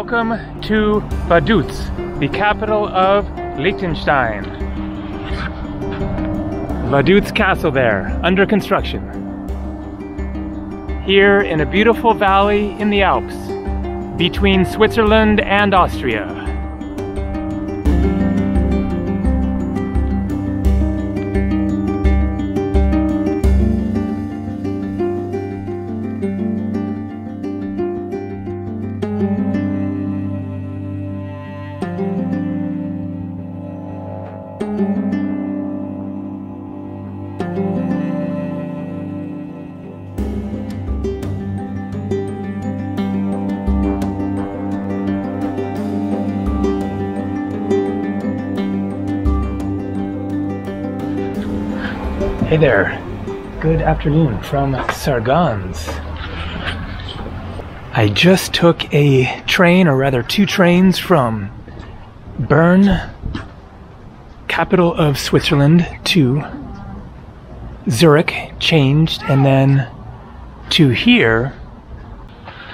Welcome to Vaduz, the capital of Liechtenstein. Vaduz Castle there, under construction. Here in a beautiful valley in the Alps, between Switzerland and Austria. Hey there, good afternoon from Sargans. I just took a train, or rather two trains, from Bern, capital of Switzerland, to Zurich, changed, and then to here.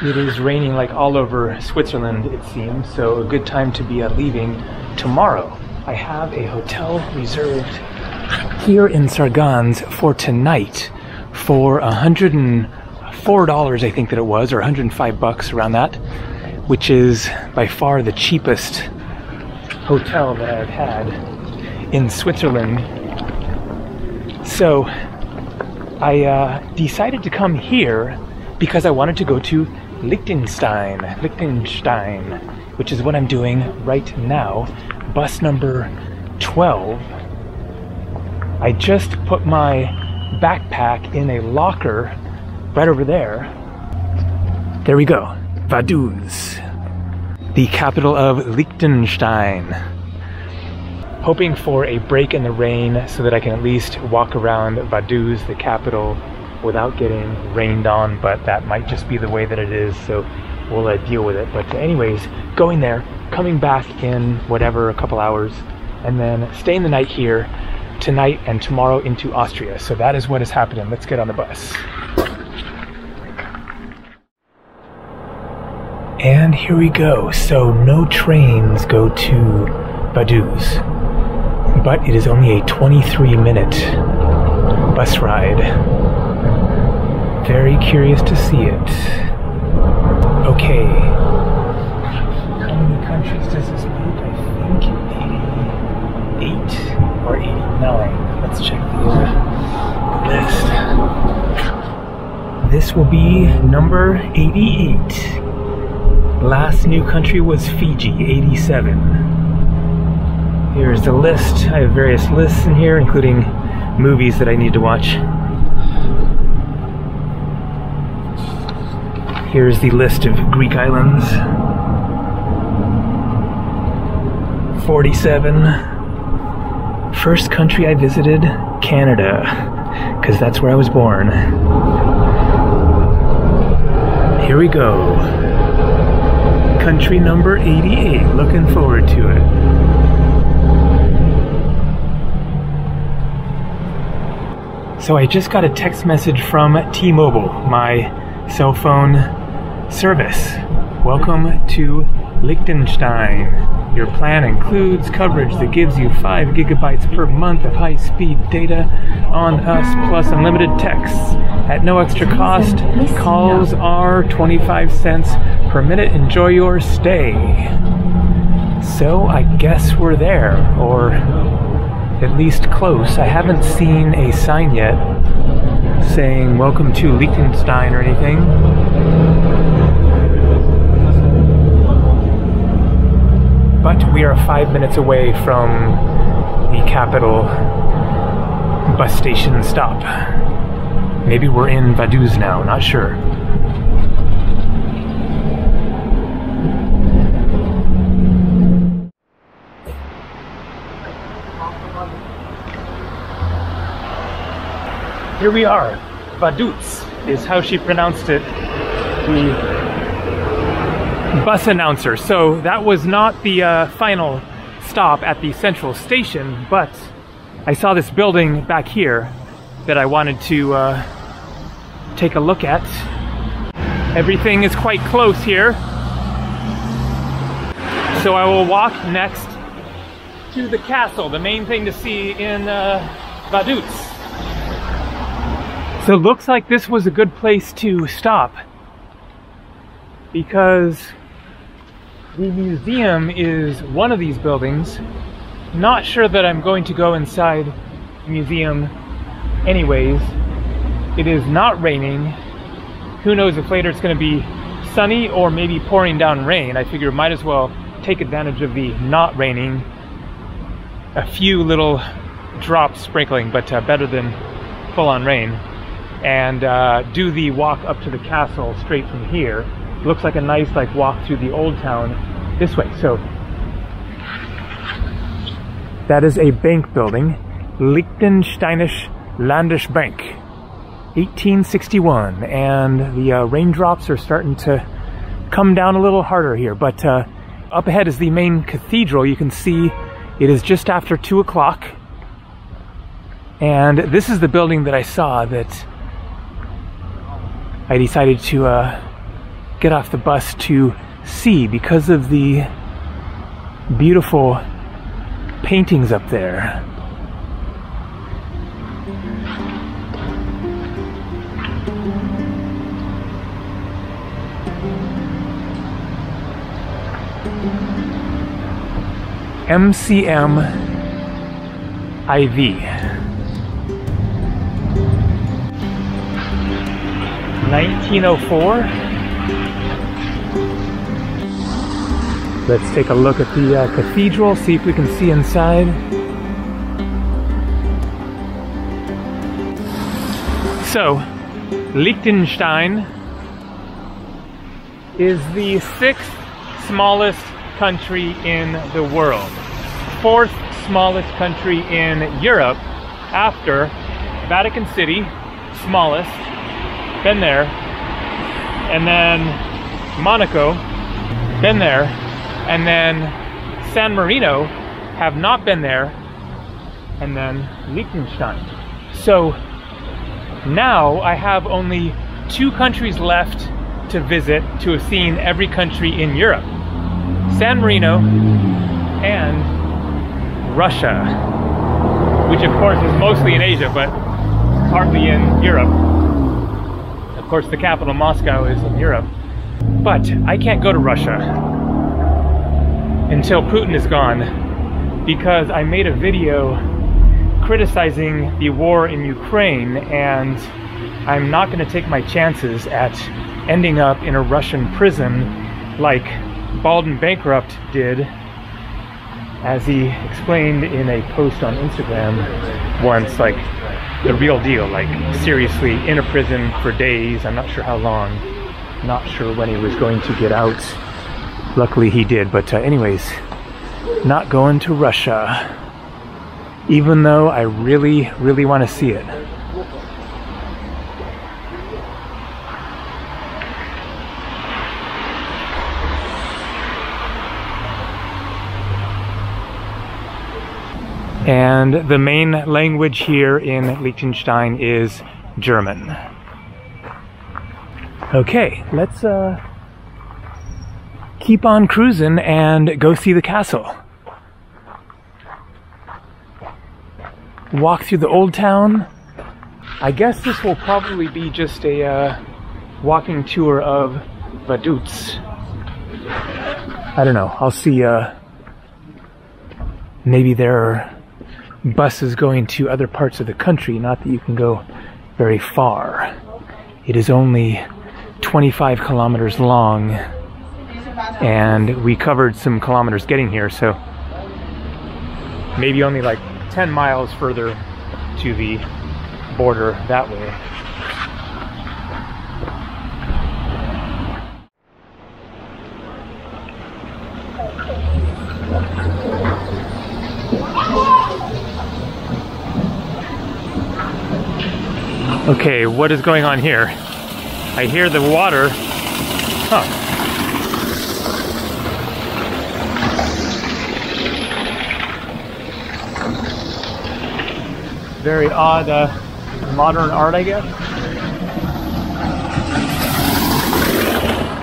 It is raining like all over Switzerland, it seems, so a good time to be leaving tomorrow. I have a hotel reserved here in Sargans for tonight for $104, I think that it was, or 105 bucks, around that, which is by far the cheapest hotel that I've had in Switzerland. So I decided to come here because I wanted to go to Liechtenstein, which is what I'm doing right now. Bus number 12. I just put my backpack in a locker right over there. There we go, Vaduz, the capital of Liechtenstein. Hoping for a break in the rain so that I can at least walk around Vaduz, the capital, without getting rained on, but that might just be the way that it is, so we'll deal with it. But anyways, going there, coming back in whatever, a couple hours, and then staying the night here, tonight and tomorrow into Austria. So that is what is happening. Let's get on the bus. And here we go. So no trains go to Vaduz, but it is only a 23-minute bus ride. Very curious to see it. Okay. How many countries does this make? I think 88. Or 89. Let's check the list. This will be number 88. Last new country was Fiji, 87. Here's the list. I have various lists in here, including movies that I need to watch. Here's the list of Greek islands. 47. First country I visited, Canada, because that's where I was born. Here we go. Country number 88, looking forward to it. So I just got a text message from T-Mobile, my cell phone service. Welcome to Liechtenstein. Your plan includes coverage that gives you 5 gigabytes per month of high-speed data on us, plus unlimited texts. At no extra cost, calls are 25 cents per minute. Enjoy your stay. So I guess we're there, or at least close. I haven't seen a sign yet saying welcome to Liechtenstein or anything. But we are 5 minutes away from the capital bus station stop. Maybe we're in Vaduz now, not sure. Here we are. Badutz is how she pronounced it. The bus announcer. So that was not the final stop at the central station, but I saw this building back here that I wanted to take a look at. Everything is quite close here. So I will walk next to the castle, the main thing to see in Vaduz. So it looks like this was a good place to stop because the museum is one of these buildings. Not sure that I'm going to go inside the museum anyways. It is not raining. Who knows if later it's going to be sunny or maybe pouring down rain. I figure might as well take advantage of the not raining. A few little drops sprinkling, but better than full-on rain. And do the walk up to the castle straight from here. Looks like a nice like walk through the old town this way. So that is a bank building, Liechtensteinische Landesbank. 1861, and the raindrops are starting to come down a little harder here, but up ahead is the main cathedral. You can see it is just after 2 o'clock, and this is the building that I saw that I decided to get off the bus to see because of the beautiful paintings up there. MCM IV. 1904. Let's take a look at the cathedral, see if we can see inside. So, Liechtenstein is the 6th smallest country in the world, 4th smallest country in Europe after Vatican City, smallest, been there, and then Monaco, been there, and then San Marino, have not been there, and then Liechtenstein. So now I have only 2 countries left to visit to have seen every country in Europe. San Marino and Russia, which of course is mostly in Asia but partly in Europe. Of course the capital Moscow is in Europe, but I can't go to Russia until Putin is gone because I made a video criticizing the war in Ukraine and I'm not going to take my chances at ending up in a Russian prison like Biden Bankrupt did, as he explained in a post on Instagram once, like the real deal, like seriously in a prison for days. I'm not sure how long, not sure when he was going to get out. Luckily he did, but anyways, not going to Russia, even though I really want to see it. And the main language here in Liechtenstein is German. Okay, let's keep on cruising and go see the castle. Walk through the old town. I guess this will probably be just a walking tour of Vaduz. I don't know, I'll see. Maybe there are buses going to other parts of the country, not that you can go very far. It is only 25 kilometers long, and we covered some kilometers getting here, so maybe only like 10 miles further to the border that way. Okay, what is going on here? I hear the water. Huh. Very odd modern art, I guess.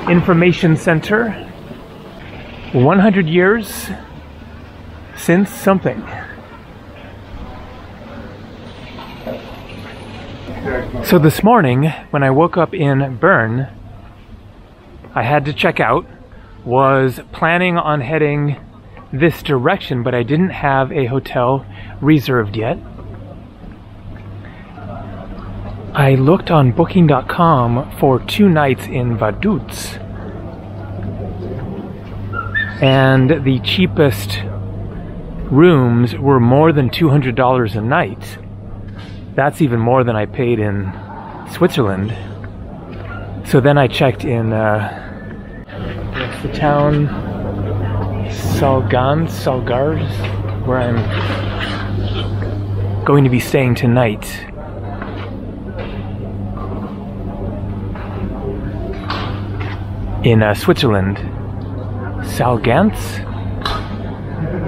Information center. 100 years since something. So this morning, when I woke up in Bern, I had to check out, was planning on heading this direction, but I didn't have a hotel reserved yet. I looked on Booking.com for 2 nights in Vaduz, and the cheapest rooms were more than $200 a night. That's even more than I paid in Switzerland. So then I checked in what's the town? Sargans, where I'm going to be staying tonight. In Switzerland. Sargans?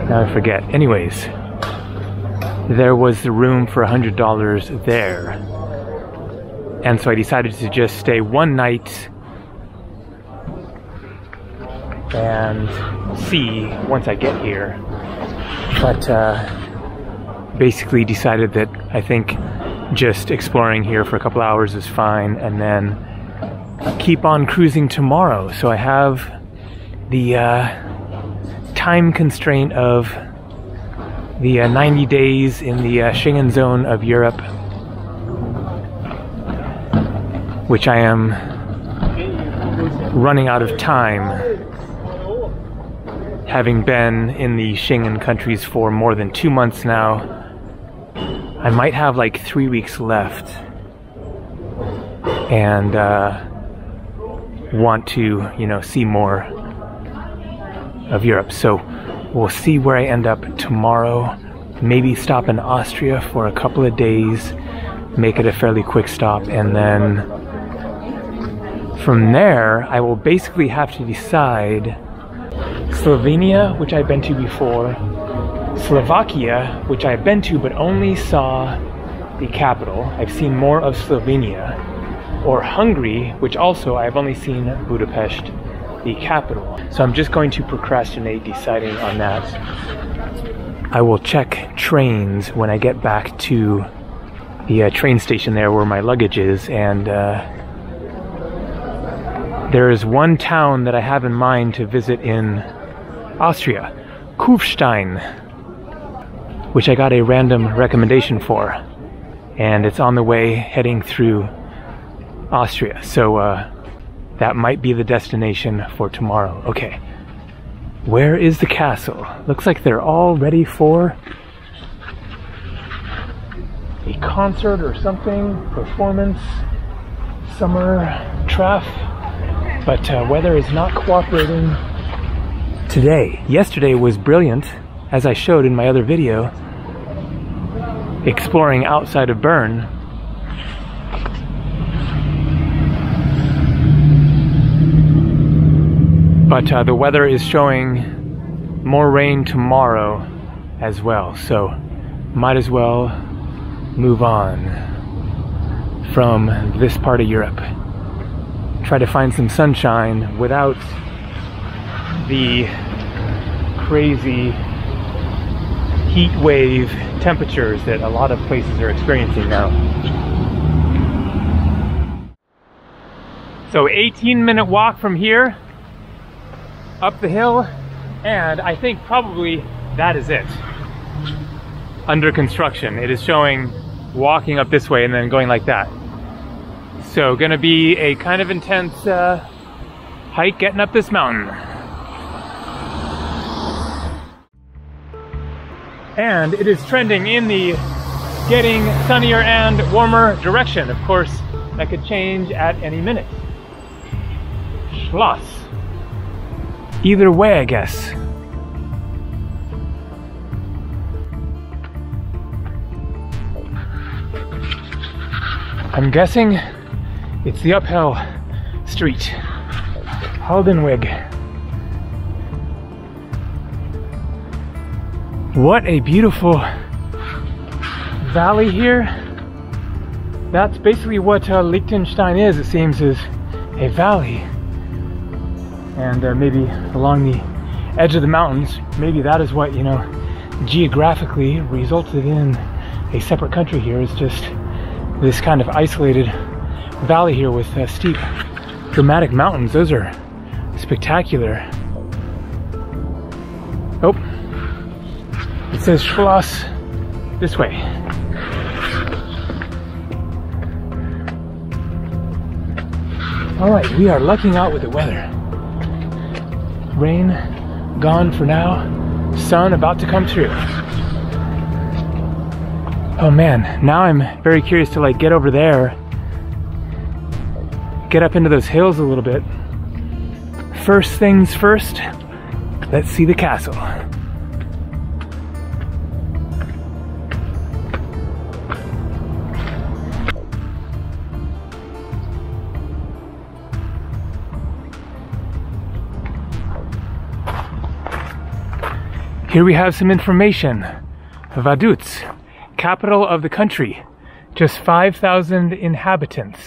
Now I forget. Anyways, there was the room for $100 there, and so I decided to just stay 1 night and see once I get here, but basically decided that I think just exploring here for a couple hours is fine, and then keep on cruising tomorrow. So I have the time constraint of the 90 days in the Schengen zone of Europe, which I am running out of time, having been in the Schengen countries for more than 2 months now. I might have like 3 weeks left, and want to, you know, see more of Europe. So we'll see where I end up tomorrow. Maybe stop in Austria for a couple of days, make it a fairly quick stop, and then from there I will basically have to decide Slovenia, which I've been to before, Slovakia, which I've been to but only saw the capital. I've seen more of Slovenia, or Hungary, which also I've only seen Budapest, the capital. So I'm just going to procrastinate deciding on that. I will check trains when I get back to the train station there where my luggage is, and there is one town that I have in mind to visit in Austria, Kufstein, which I got a random recommendation for, and it's on the way heading through Austria. So that might be the destination for tomorrow. Okay, where is the castle? Looks like they're all ready for a concert or something, performance, summer traff, but weather is not cooperating today. Yesterday was brilliant, as I showed in my other video, exploring outside of Bern. But the weather is showing more rain tomorrow as well, so might as well move on from this part of Europe. Try to find some sunshine without the crazy heat wave temperatures that a lot of places are experiencing now. So 18-minute walk from here, up the hill, and I think probably that is it. Under construction. It is showing walking up this way and then going like that. So gonna be a kind of intense hike getting up this mountain. And it is trending in the getting sunnier and warmer direction. Of course, that could change at any minute. Schloss. Either way, I guess. I'm guessing it's the uphill street. Haldenweg. What a beautiful valley here. That's basically what Liechtenstein is, it seems, is a valley. And maybe along the edge of the mountains. Maybe that is what, you know, geographically resulted in a separate country here, is just this kind of isolated valley here with steep, dramatic mountains. Those are spectacular. Oh, it says Schloss this way. All right, we are lucking out with the weather. Rain gone for now, sun about to come through. Oh man, now I'm very curious to like get over there, get up into those hills a little bit. First things first, let's see the castle. Here we have some information. Vaduz, capital of the country, just 5,000 inhabitants.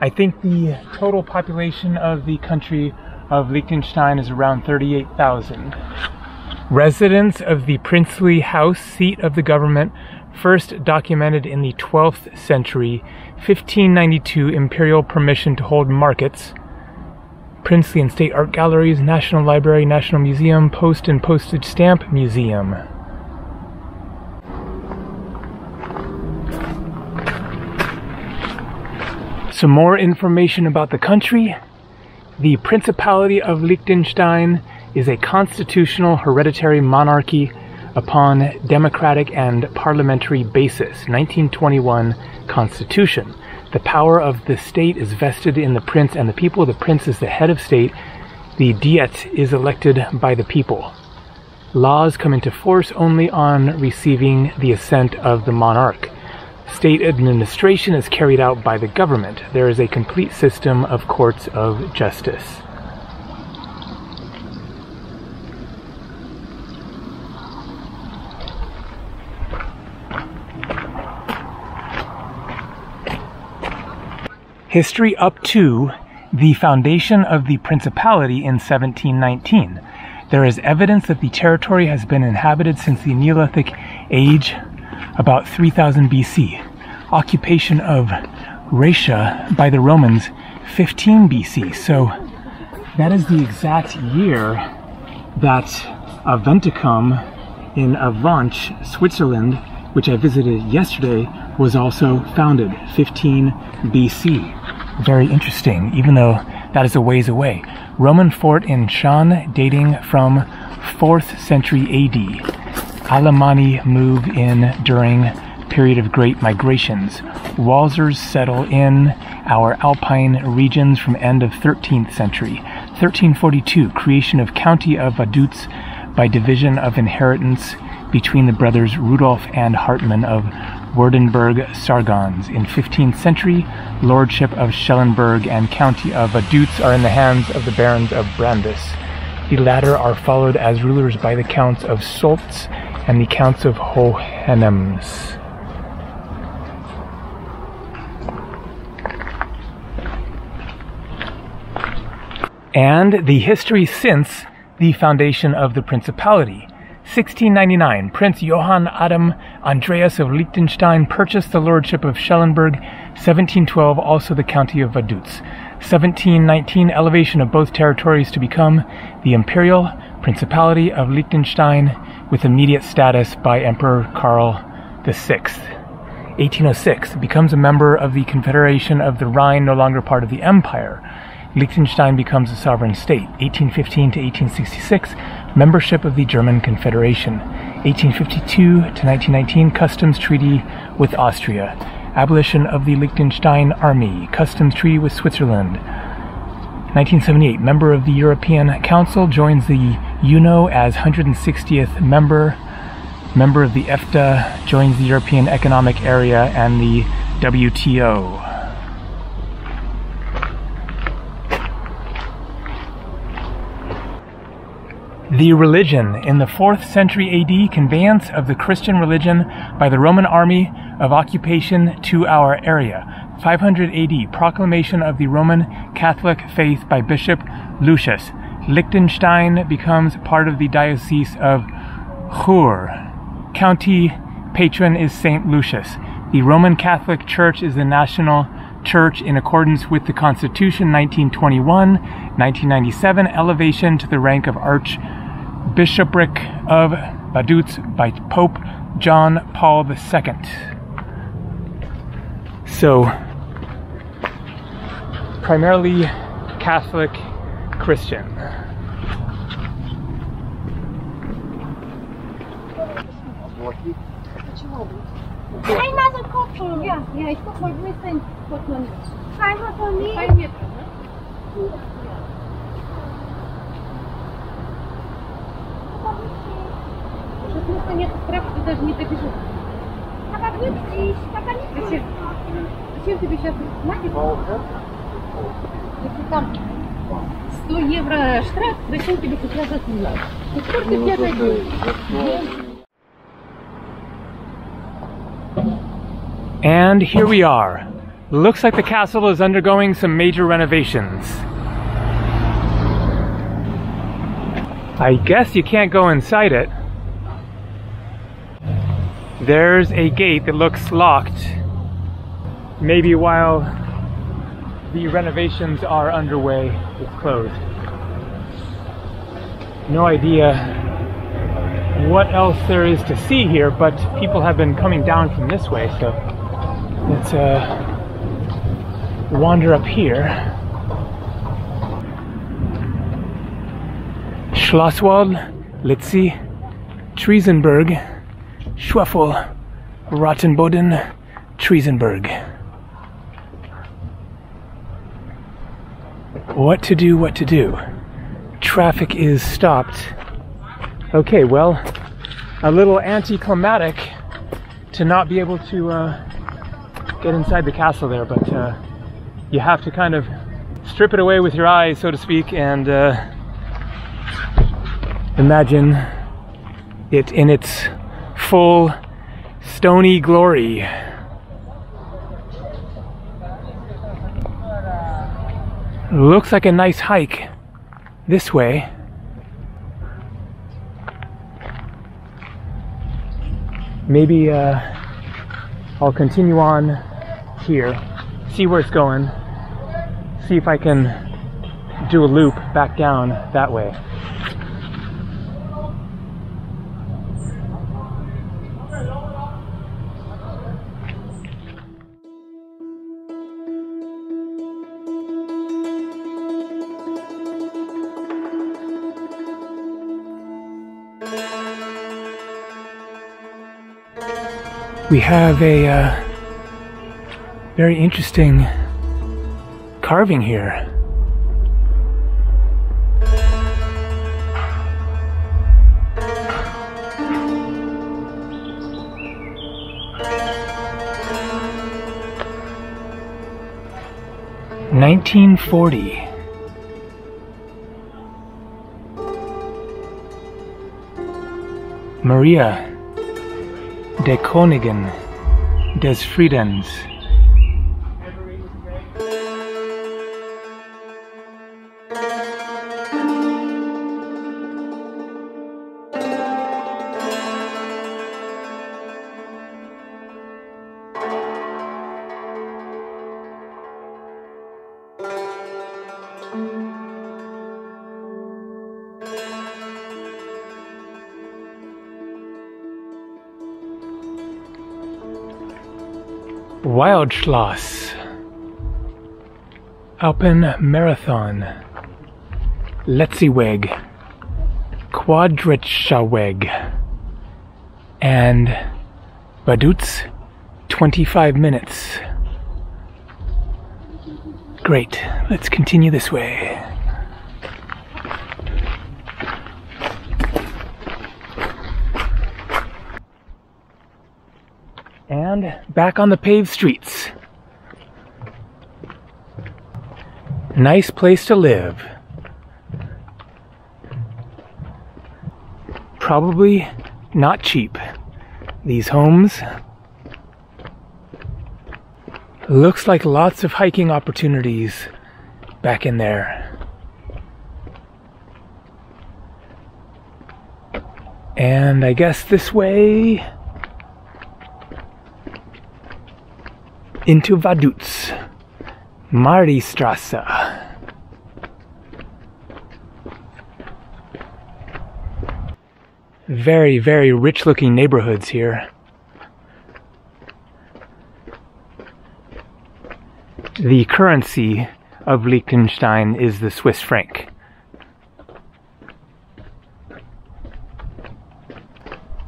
I think the total population of the country of Liechtenstein is around 38,000. Residence of the princely house, seat of the government, first documented in the 12th century, 1592 imperial permission to hold markets. Princely and State Art Galleries, National Library, National Museum, Post and Postage Stamp Museum. Some more information about the country. The Principality of Liechtenstein is a constitutional hereditary monarchy upon democratic and parliamentary basis, 1921 Constitution. The power of the state is vested in the prince and the people. The prince is the head of state. The Diet is elected by the people. Laws come into force only on receiving the assent of the monarch. State administration is carried out by the government. There is a complete system of courts of justice. History up to the foundation of the principality in 1719. There is evidence that the territory has been inhabited since the Neolithic age, about 3000 BC. Occupation of Raetia by the Romans, 15 BC. So that is the exact year that Aventicum in Avenches, Switzerland, which I visited yesterday, was also founded, 15 BC. Very interesting, even though that is a ways away. Roman fort in Shan dating from 4th century AD. Alemanni move in during period of great migrations. Walsers settle in our alpine regions from end of 13th century. 1342, creation of county of Vaduz by division of inheritance between the brothers Rudolf and Hartmann of Werdenberg, Sargans. In 15th century, lordship of Schellenberg and county of Vaduz are in the hands of the barons of Brandis. The latter are followed as rulers by the counts of Solz and the counts of Hohenems. And the history since the foundation of the principality. 1699, Prince Johann Adam Andreas of Liechtenstein purchased the lordship of Schellenberg. 1712, also the county of Vaduz. 1719, elevation of both territories to become the imperial principality of Liechtenstein with immediate status by Emperor Karl VI. 1806, becomes a member of the Confederation of the Rhine, no longer part of the empire. Liechtenstein becomes a sovereign state. 1815 to 1866, membership of the German Confederation. 1852 to 1919, customs treaty with Austria. Abolition of the Liechtenstein Army. Customs treaty with Switzerland. 1978, member of the European Council, joins the UNO as 160th member. Member of the EFTA, joins the European Economic Area and the WTO. The religion. In the 4th century AD, conveyance of the Christian religion by the Roman army of occupation to our area. 500 AD, proclamation of the Roman Catholic faith by Bishop Lucius. Liechtenstein becomes part of the Diocese of Chur. County patron is St. Lucius. The Roman Catholic Church is the national church in accordance with the Constitution 1921, 1997, elevation to the rank of Archbishopric of Badutz by Pope John Paul II. So, primarily Catholic Christian. And here we are. Looks like the castle is undergoing some major renovations. I guess you can't go inside it. There's a gate that looks locked, maybe while the renovations are underway, it's closed. No idea what else there is to see here, but people have been coming down from this way, so let's wander up here. Schlosswald, Letziweg, Triesenberg, Schwefel, Rottenboden, Triesenberg. What to do, what to do. Traffic is stopped. Okay, well, a little anticlimactic to not be able to get inside the castle there, but you have to kind of strip it away with your eyes, so to speak, and imagine it in its full stony glory. Looks like a nice hike this way. Maybe I'll continue on here, see where it's going, see if I can do a loop back down that way. We have a very interesting carving here. $1940. Maria der Königin des Friedens. Schloss, Alpen Marathon, Letziweg, Quadritschauweg, and Badutz, 25 minutes. Great, let's continue this way. And back on the paved streets. Nice place to live. Probably not cheap, these homes. Looks like lots of hiking opportunities back in there. And I guess this way into Vaduz, Maristrasse. Very, very rich looking neighborhoods here. The currency of Liechtenstein is the Swiss franc.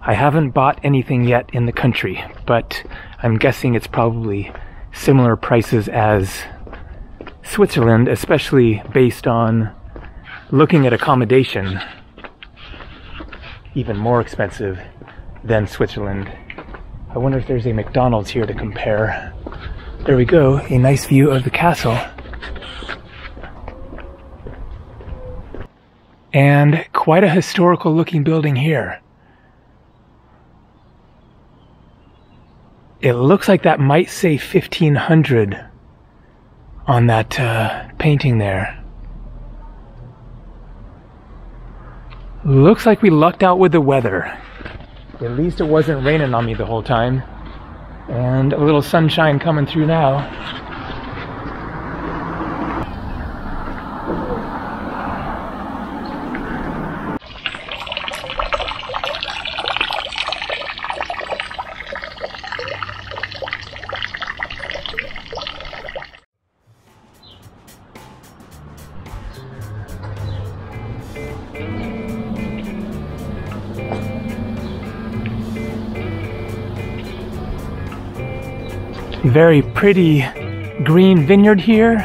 I haven't bought anything yet in the country, but I'm guessing it's probably similar prices as Switzerland, especially based on looking at accommodation, even more expensive than Switzerland. I wonder if there's a McDonald's here to compare. There we go, a nice view of the castle. And quite a historical looking building here. It looks like that might say 1500 on that painting there. Looks like we lucked out with the weather. At least it wasn't raining on me the whole time. And a little sunshine coming through now. Very pretty green vineyard here.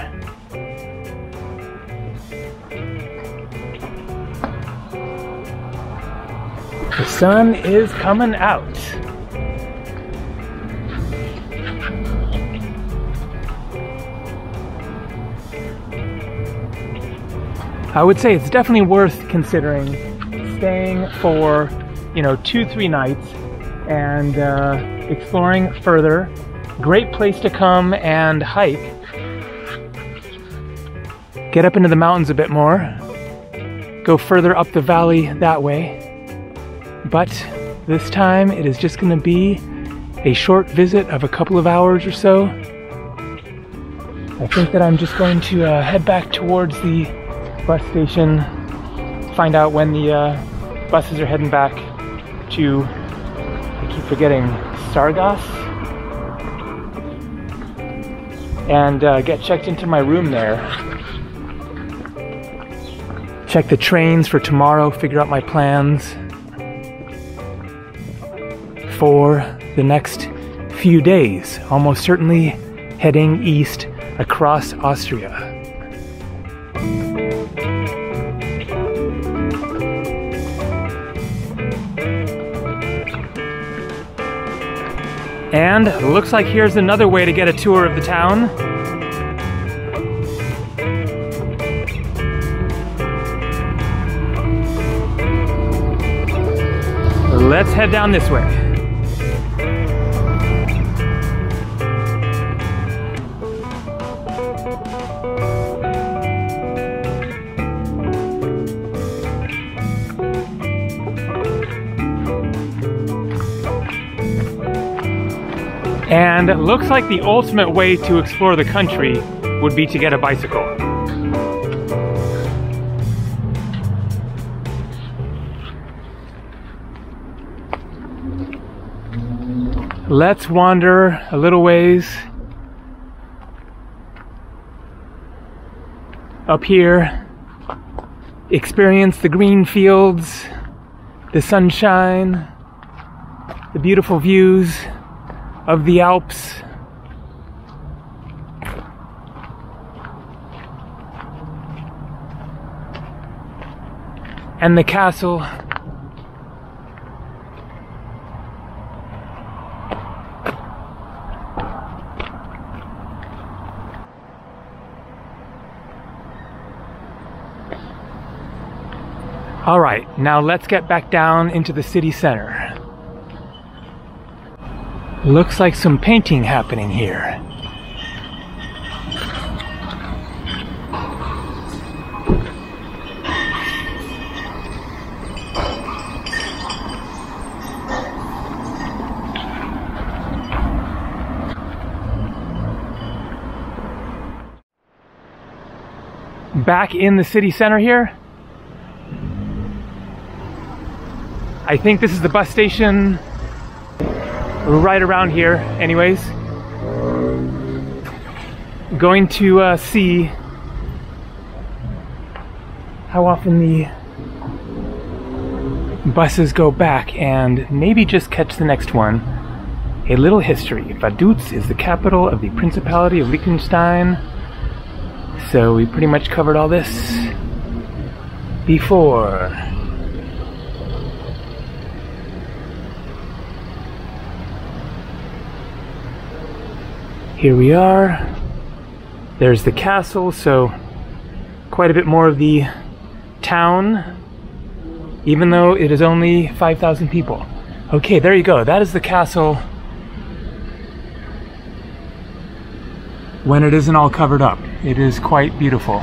The sun is coming out. I would say it's definitely worth considering staying for, 2-3 nights and exploring further. Great place to come and hike. Get up into the mountains a bit more. Go further up the valley that way. But this time it is just going to be a short visit of a couple of hours or so. I think that I'm just going to head back towards the bus station, find out when the buses are heading back to, I keep forgetting, Sargans. And get checked into my room there. Check the trains for tomorrow, figure out my plans for the next few days. Almost certainly heading east across Austria. And looks like here's another way to get a tour of the town. Let's head down this way. And it looks like the ultimate way to explore the country would be to get a bicycle. Let's wander a little ways. Up here, experience the green fields, the sunshine, the beautiful views of the Alps. And the castle. All right, now let's get back down into the city center. Looks like some painting happening here. back in the city center here. I think this is the bus station right around here anyways. Going to see how often the buses go back and maybe just catch the next one. A little history. Vaduz is the capital of the Principality of Liechtenstein. So we pretty much covered all this before. Here we are. There's the castle, so quite a bit more of the town, even though it is only 5,000 people. Okay, there you go. That is the castle when it isn't all covered up. It is quite beautiful.